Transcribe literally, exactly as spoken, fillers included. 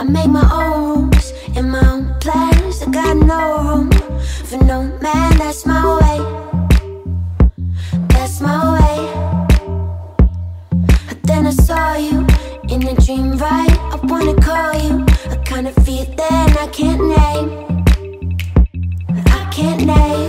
I make my own rules and my own plans. I got no room for no man. That's my way, that's my way. But then I saw you in a dream, right? I wanna call you. I kinda feel that I can't name, I can't name.